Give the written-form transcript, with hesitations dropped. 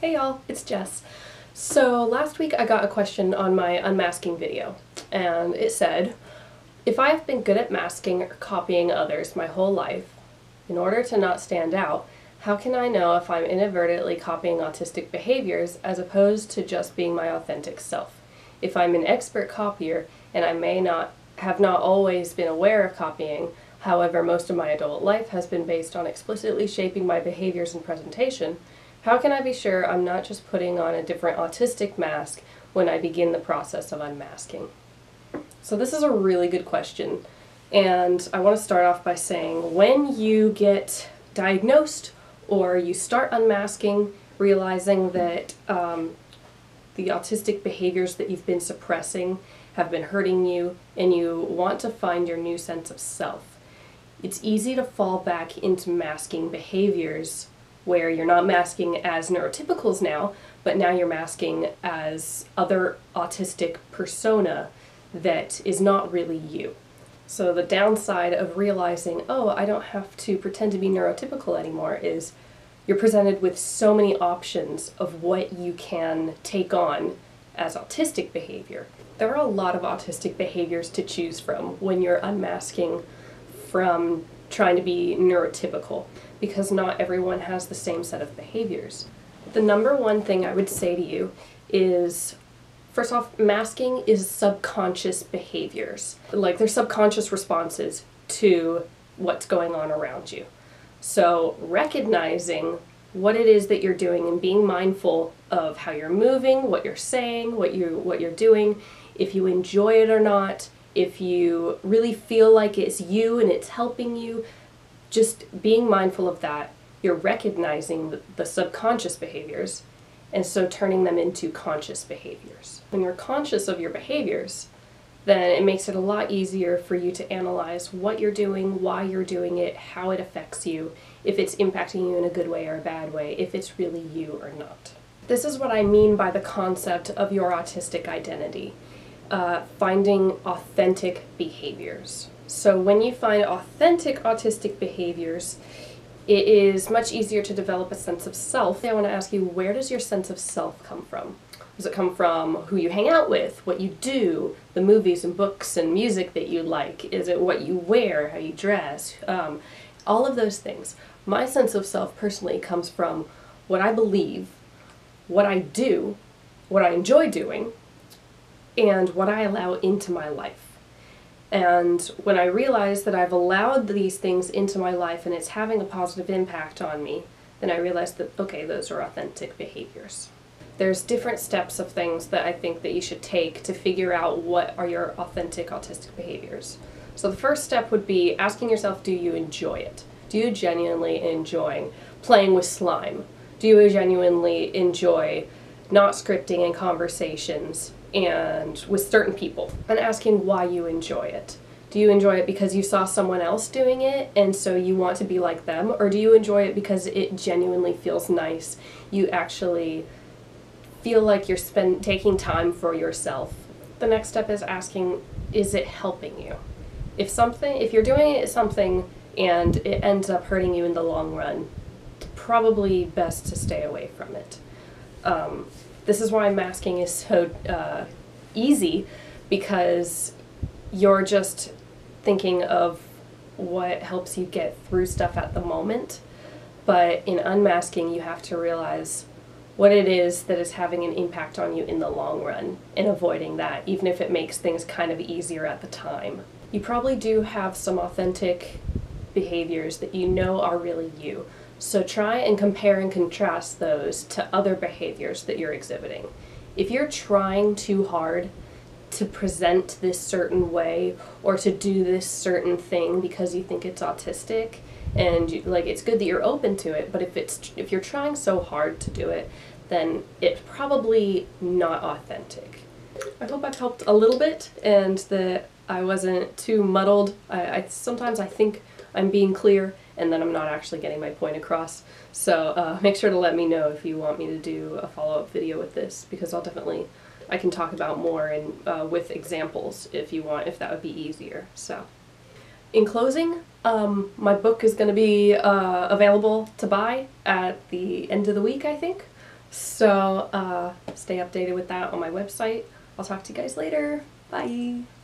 Hey y'all, it's Jess. So last week I got a question on my unmasking video, and it said, if I have been good at masking or copying others my whole life, in order to not stand out, how can I know if I'm inadvertently copying autistic behaviors as opposed to just being my authentic self? If I'm an expert copier, and I may not have not always been aware of copying, however most of my adult life has been based on explicitly shaping my behaviors and presentation, how can I be sure I'm not just putting on a different autistic mask when I begin the process of unmasking? So this is a really good question, and I want to start off by saying when you get diagnosed or you start unmasking, realizing that the autistic behaviors that you've been suppressing have been hurting you and you want to find your new sense of self, it's easy to fall back into masking behaviors where you're not masking as neurotypicals now, but now you're masking as other autistic persona that is not really you. So the downside of realizing, oh, I don't have to pretend to be neurotypical anymore is you're presented with so many options of what you can take on as autistic behavior. There are a lot of autistic behaviors to choose from when you're unmasking from trying to be neurotypical, because not everyone has the same set of behaviors. The number one thing I would say to you is, first off, masking is subconscious behaviors. Like, they're subconscious responses to what's going on around you. So recognizing what it is that you're doing and being mindful of how you're moving, what you're saying, what you're doing, if you enjoy it or not, if you really feel like it's you and it's helping you, just being mindful of that. You're recognizing the subconscious behaviors, and so turning them into conscious behaviors. When you're conscious of your behaviors, then it makes it a lot easier for you to analyze what you're doing, why you're doing it, how it affects you, if it's impacting you in a good way or a bad way, if it's really you or not. This is what I mean by the concept of your autistic identity. Finding authentic behaviors. So when you find authentic autistic behaviors, it is much easier to develop a sense of self. I want to ask you, where does your sense of self come from? Does it come from who you hang out with, what you do, the movies and books and music that you like? Is it what you wear, how you dress? All of those things. My sense of self personally comes from what I believe, what I do, what I enjoy doing, and what I allow into my life. And when I realize that I've allowed these things into my life and it's having a positive impact on me, then I realize that, okay, those are authentic behaviors. There's different steps of things that I think that you should take to figure out what are your authentic autistic behaviors. So the first step would be asking yourself, do you enjoy it? Do you genuinely enjoy playing with slime? Do you genuinely enjoy not scripting and conversations and with certain people, and asking why you enjoy it? Do you enjoy it because you saw someone else doing it and so you want to be like them, or do you enjoy it because it genuinely feels nice? You actually feel like you're taking time for yourself. The next step is asking, is it helping you? If you're doing it something and it ends up hurting you in the long run, probably best to stay away from it. This is why masking is so easy, because you're just thinking of what helps you get through stuff at the moment. But in unmasking, you have to realize what it is that is having an impact on you in the long run, and avoiding that, even if it makes things kind of easier at the time. You probably do have some authentic behaviors that you know are really you. So try and compare and contrast those to other behaviors that you're exhibiting. If you're trying too hard to present this certain way or to do this certain thing because you think it's autistic, and it's good that you're open to it, but if you're trying so hard to do it, then it's probably not authentic. I hope I've helped a little bit and that I wasn't too muddled. Sometimes I think I'm being clear, and then I'm not actually getting my point across. So make sure to let me know if you want me to do a follow-up video with this, because I can talk about more and with examples if you want, if that would be easier. So in closing, my book is going to be available to buy at the end of the week, I think. So stay updated with that on my website. I'll talk to you guys later. Bye.